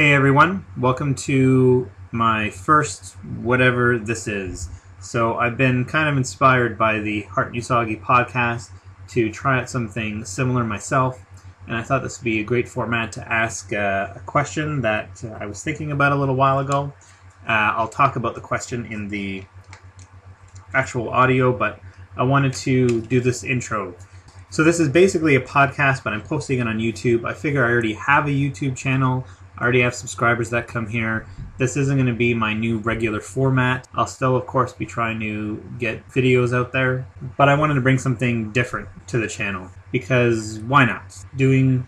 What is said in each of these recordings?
Hey everyone, welcome to my first whatever this is. So I've been kind of inspired by the Hart and Usagi podcast to try out something similar myself, and I thought this would be a great format to ask a question that I was thinking about a little while ago. I'll talk about the question in the actual audio, but I wanted to do this intro. So this is basically a podcast, but I'm posting it on YouTube. I figure I already have a YouTube channel. I already have subscribers that come here. This isn't going to be my new regular format. I'll still, of course, be trying to get videos out there, but I wanted to bring something different to the channel because why not? Doing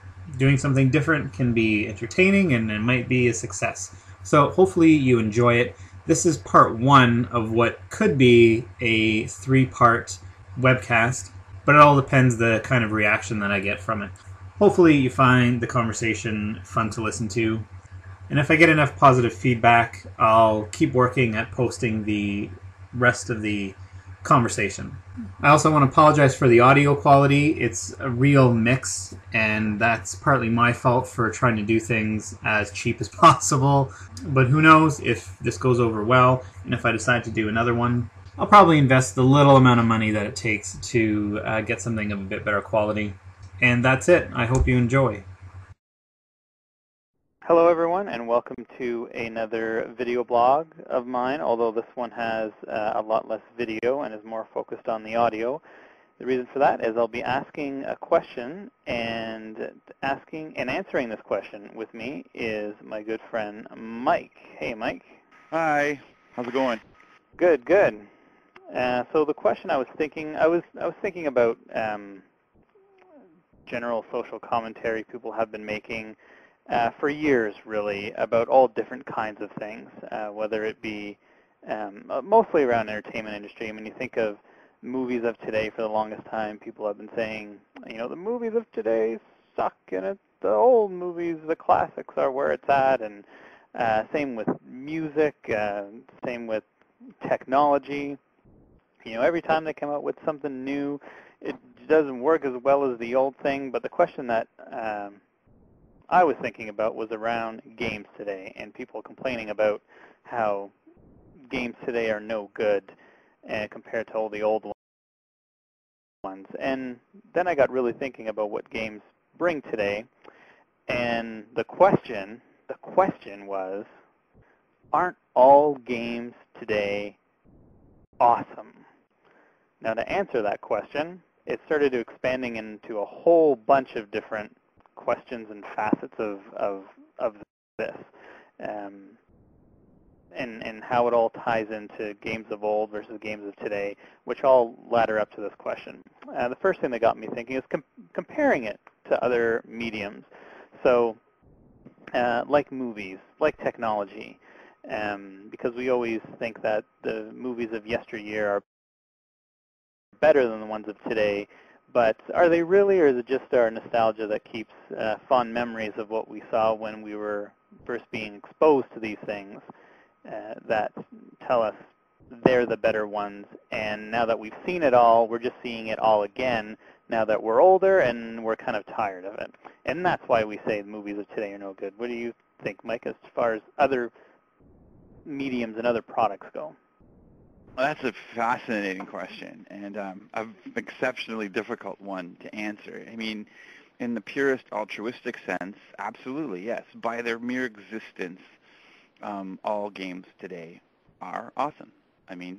something different can be entertaining and it might be a success. So hopefully you enjoy it. This is part one of what could be a three-part webcast, but it all depends the kind of reaction that I get from it. Hopefully you find the conversation fun to listen to, and if I get enough positive feedback, I'll keep working at posting the rest of the conversation. I also want to apologize for the audio quality. It's a real mix, and that's partly my fault for trying to do things as cheap as possible, but who knows if this goes over well, and if I decide to do another one, I'll probably invest the little amount of money that it takes to get something of a bit better quality. And that's it. I hope you enjoy. Hello everyone, and welcome to another video blog of mine, although this one has a lot less video and is more focused on the audio. The reason for that is I'll be asking a question, and answering this question with me is my good friend Mike. Hey Mike. Hi. How's it going? Good, good. So the question I was thinking about general social commentary people have been making for years, really, about all different kinds of things, whether it be mostly around entertainment industry. I mean, you think of movies of today. For the longest time, people have been saying, you know, the movies of today suck, and it's the old movies, the classics are where it's at, and same with music, same with technology. You know, every time they come out with something new, it doesn't work as well as the old thing. But the question that I was thinking about was around games today, and people complaining about how games today are no good compared to all the old ones. And then I got really thinking about what games bring today, and the question was, aren't all games today awesome? Now, to answer that question, it started to expanding into a whole bunch of different questions and facets of this, and how it all ties into games of old versus games of today, which all ladder up to this question. The first thing that got me thinking is comparing it to other mediums. So, like movies, like technology, because we always think that the movies of yesteryear are better than the ones of today, but are they really, or is it just our nostalgia that keeps fond memories of what we saw when we were first being exposed to these things that tell us they're the better ones, and now that we've seen it all, we're just seeing it all again now that we're older and we're kind of tired of it? And that's why we say the movies of today are no good. What do you think, Mike, as far as other mediums and other products go? Well, that's a fascinating question, and an exceptionally difficult one to answer. I mean, in the purest altruistic sense, absolutely, yes. By their mere existence, all games today are awesome. I mean,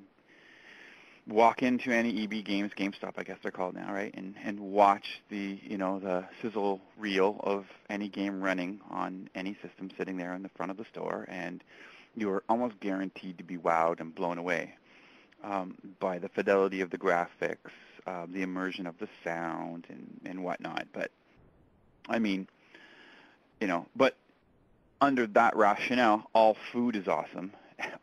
walk into any EB Games, GameStop, I guess they're called now, right, and watch the, you know, the sizzle reel of any game running on any system sitting there in the front of the store, and you are almost guaranteed to be wowed and blown away. By the fidelity of the graphics, the immersion of the sound, and whatnot. But, I mean, you know, but under that rationale, all food is awesome,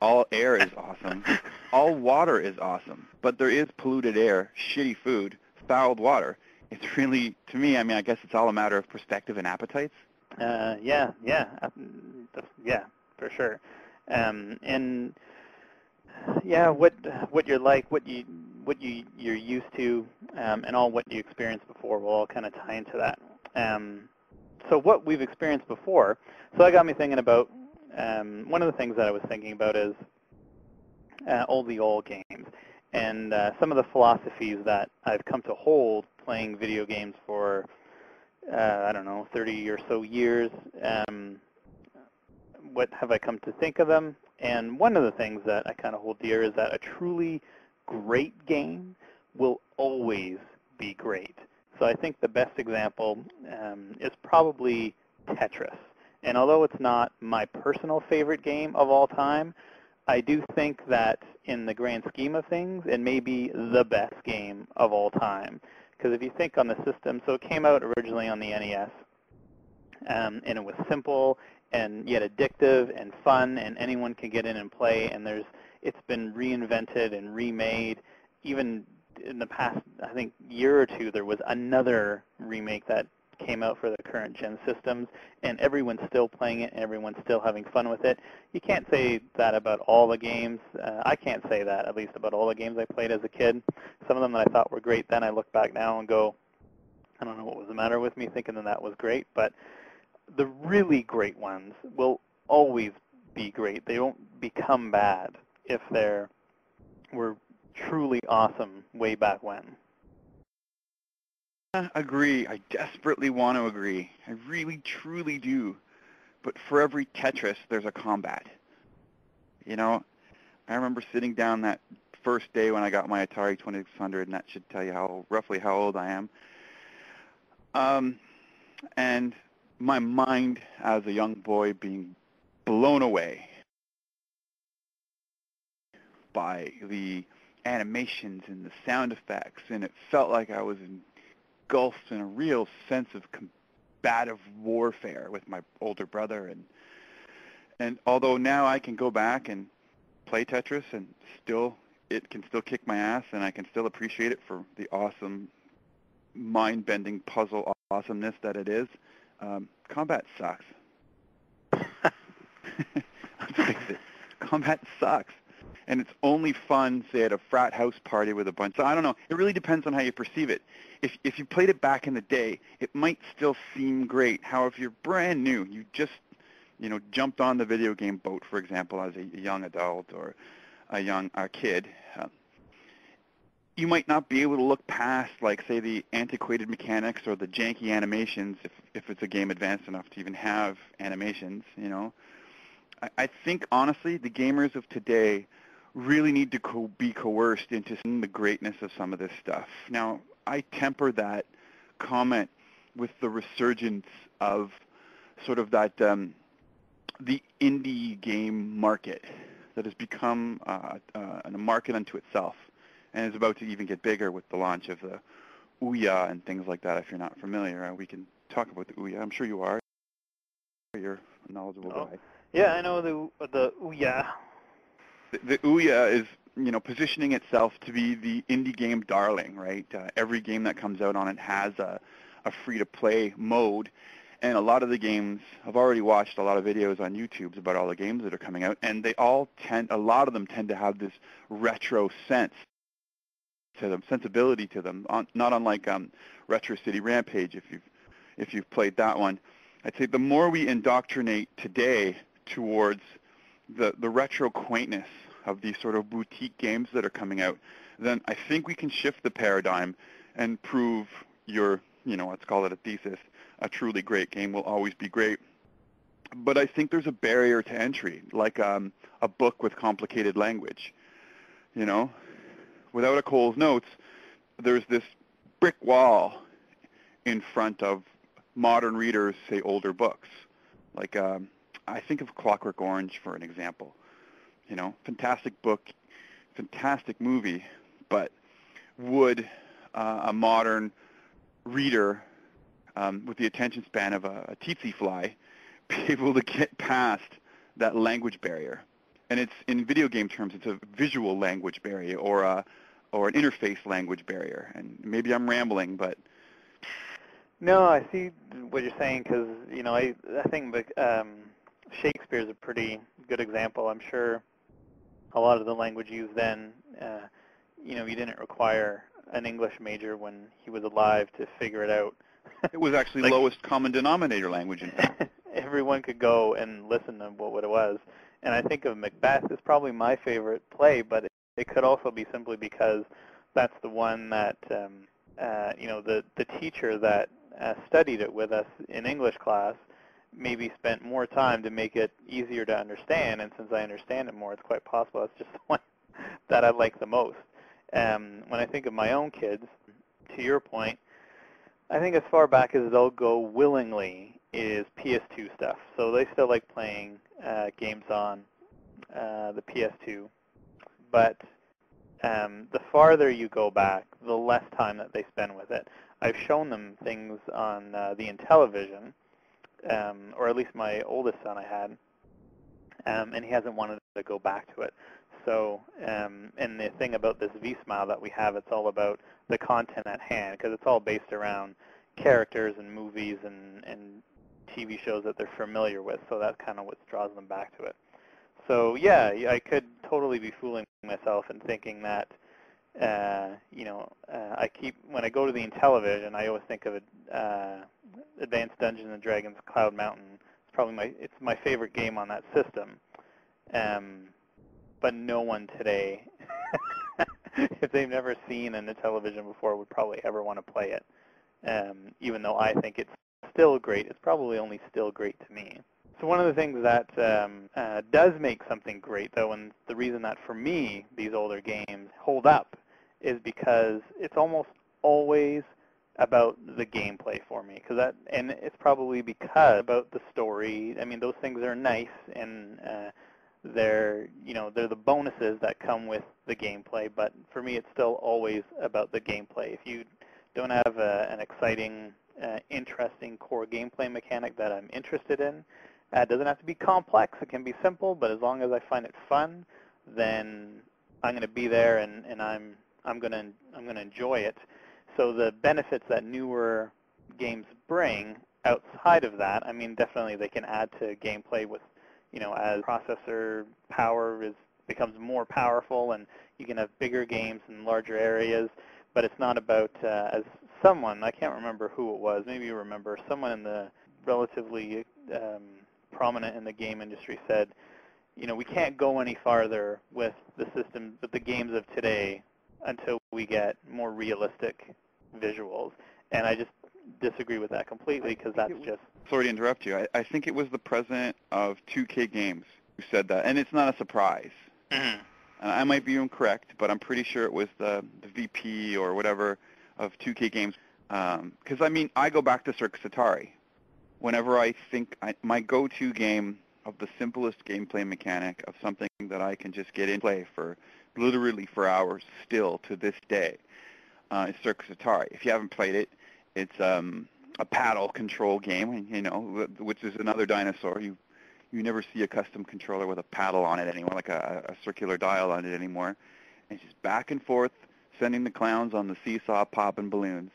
all air is awesome, all water is awesome, but there is polluted air, shitty food, fouled water. It's really, to me, I mean, I guess it's all a matter of perspective and appetites. Yeah, for sure. And yeah, what you're like, what you're used to, and all what you experienced before will all kind of tie into that. so what we've experienced before. So that got me thinking about, one of the things that I was thinking about is old games, and some of the philosophies that I've come to hold playing video games for, I don't know, 30 or so years. What have I come to think of them? And one of the things that I kind of hold dear is that a truly great game will always be great. So I think the best example is probably Tetris. And although it's not my personal favorite game of all time, I do think that in the grand scheme of things, it may be the best game of all time. Because if you think on the system, so it came out originally on the NES, and it was simple and yet addictive and fun, and anyone can get in and play. And it's been reinvented and remade. Even in the past, I think, year or two, there was another remake that came out for the current gen systems, and everyone's still playing it, and everyone's still having fun with it. You can't say that about all the games. I can't say that, at least, about all the games I played as a kid. Some of them that I thought were great then, I look back now and go, I don't know what was the matter with me thinking that that was great. But the really great ones will always be great. They won't become bad if they were truly awesome way back when. Agree. I desperately want to agree. I really, truly do. But for every Tetris, there's a Combat. You know, I remember sitting down that first day when I got my Atari 2600, and that should tell you how roughly how old I am. And my mind, as a young boy, being blown away by the animations and the sound effects, and it felt like I was engulfed in a real sense of combative warfare with my older brother. And although now I can go back and play Tetris, and it can still kick my ass, and I can still appreciate it for the awesome, mind-bending puzzle awesomeness that it is, Combat sucks. Let's fix it. Combat sucks. And it's only fun, say, at a frat house party with a bunch. So I don't know. It really depends on how you perceive it. If you played it back in the day, it might still seem great. However, if you're brand new, you just, you know, jumped on the video game boat, for example, as a young adult or a kid, you might not be able to look past, like, say, the antiquated mechanics or the janky animations, if it's a game advanced enough to even have animations, you know. I think, honestly, the gamers of today really need to be coerced into seeing the greatness of some of this stuff. Now, I temper that comment with the resurgence of sort of that the indie game market that has become a market unto itself, and is about to even get bigger with the launch of the OUYA and things like that. If you're not familiar, we can talk about the OUYA. I'm sure you are. You're a knowledgeable guy. Yeah, I know the OUYA. The OUYA is, you know, positioning itself to be the indie game darling, right? Every game that comes out on it has a free-to-play mode, and a lot of the games, I've already watched a lot of videos on YouTube about all the games that are coming out, and they all a lot of them tend to have this retro sense to them, sensibility to them, not unlike Retro City Rampage, if you've played that one. I'd say the more we indoctrinate today towards the retro quaintness of these sort of boutique games that are coming out, then I think we can shift the paradigm and prove your, you know, let's call it a thesis, a truly great game will always be great. But I think there's a barrier to entry, like a book with complicated language. You know, without a Cole's Notes, there's this brick wall in front of modern readers, say, older books. Like, I think of Clockwork Orange for an example. You know, fantastic book, fantastic movie, but would a modern reader with the attention span of a tsetse fly be able to get past that language barrier? And it's, in video game terms, it's a visual language barrier or an interface language barrier. And maybe I'm rambling, but... No, I see what you're saying, because, you know, I think Shakespeare's a pretty good example. I'm sure a lot of the language used then, you know, you didn't require an English major when he was alive to figure it out. It was actually like, lowest common denominator language, in fact. Everyone could go and listen to what it was. And I think of Macbeth is probably my favorite play, but it could also be simply because that's the one that, you know, the teacher that studied it with us in English class maybe spent more time to make it easier to understand. And since I understand it more, it's quite possible it's just the one that I like the most. When I think of my own kids, to your point, I think as far back as they'll go willingly is PS2 stuff. So they still like playing games on the PS2. But the farther you go back, the less time that they spend with it. I've shown them things on the Intellivision, or at least my oldest son I had, and he hasn't wanted to go back to it. So, and the thing about this V-Smile that we have, it's all about the content at hand, because it's all based around characters and movies and TV shows that they're familiar with, so that's kind of what draws them back to it. So, yeah, I could totally be fooling myself and thinking that, you know, when I go to the Intellivision, I always think of Advanced Dungeons & Dragons Cloud Mountain. It's probably my favorite game on that system. But no one today, if they've never seen an Intellivision before, would probably ever want to play it. Even though I think it's still great, it's probably only still great to me. So one of the things that does make something great, though, and the reason that for me these older games hold up is because it's almost always about the gameplay for me. And it's probably because about the story. I mean, those things are nice and they're the bonuses that come with the gameplay, but for me it's still always about the gameplay. If you don't have an exciting, interesting core gameplay mechanic that I'm interested in, it doesn't have to be complex, it can be simple, but as long as I find it fun, then I'm going to be there and I'm going to enjoy it. So the benefits that newer games bring outside of that, I mean, definitely they can add to gameplay with, you know, as processor power becomes more powerful and you can have bigger games and larger areas, but it's not about, as someone, I can't remember who it was, maybe you remember, someone in the relatively prominent in the game industry said, you know, we can't go any farther with the system, with the games of today until we get more realistic visuals. And I just disagree with that completely because that's just... Sorry to interrupt you. I think it was the president of 2K Games who said that, and it's not a surprise. Mm-hmm. I might be incorrect, but I'm pretty sure it was the VP or whatever of 2K Games. Because, I mean, I go back to Circus Atari. Whenever I think my go-to game of the simplest gameplay mechanic of something that I can just get in play for literally for hours still to this day is Circus Atari. If you haven't played it, it's a paddle control game, you know, which is another dinosaur. You never see a custom controller with a paddle on it anymore, like a circular dial on it anymore. And it's just back and forth, sending the clowns on the seesaw, popping balloons.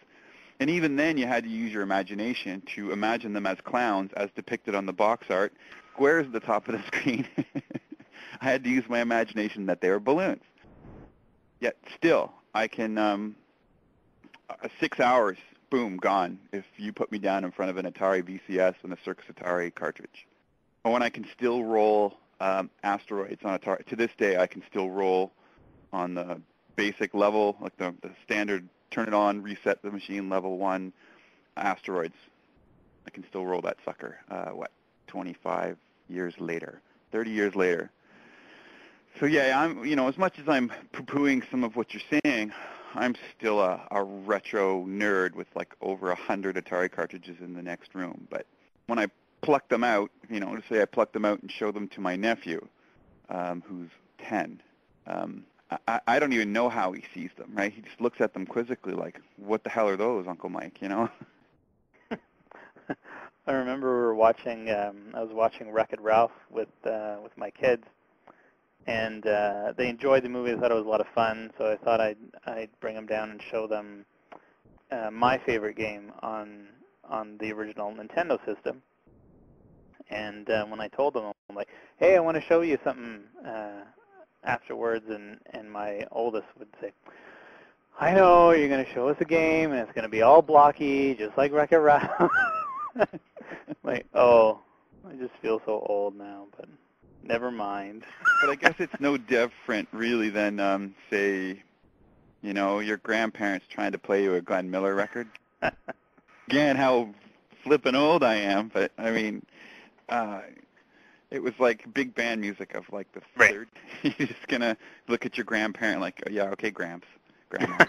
And even then, you had to use your imagination to imagine them as clowns, as depicted on the box art, squares at the top of the screen. I had to use my imagination that they were balloons. Yet still, I can 6 hours. Boom, gone, if you put me down in front of an Atari VCS and a Circus Atari cartridge. And when I can still roll asteroids on Atari, to this day I can still roll on the basic level, like the standard turn it on, reset the machine, level 1, asteroids. I can still roll that sucker, 25 years later, 30 years later. So yeah, you know, as much as I'm poo-pooing some of what you're saying, I'm still a retro nerd with like over 100 Atari cartridges in the next room. But when I pluck them out, you know, let's say I pluck them out and show them to my nephew, who's 10, I don't even know how he sees them, right? He just looks at them quizzically like, what the hell are those, Uncle Mike, you know? I remember we were watching, I was watching Wreck-It Ralph with my kids. And they enjoyed the movie. They thought it was a lot of fun, so I thought I'd bring them down and show them my favorite game on the original Nintendo system. And when I told them, I'm like, hey, I want to show you something afterwards, and my oldest would say, I know you're going to show us a game and it's going to be all blocky, just like Wreck-It Ralph. Like, oh, I just feel so old now, but never mind. But I guess it's no different, really, than, say, you know, your grandparents trying to play you a Glenn Miller record. Again, how flippin' old I am, but, I mean, it was like big band music of, like, the 30s. You're just going to look at your grandparent like, oh, yeah, okay, Gramps. Grandma.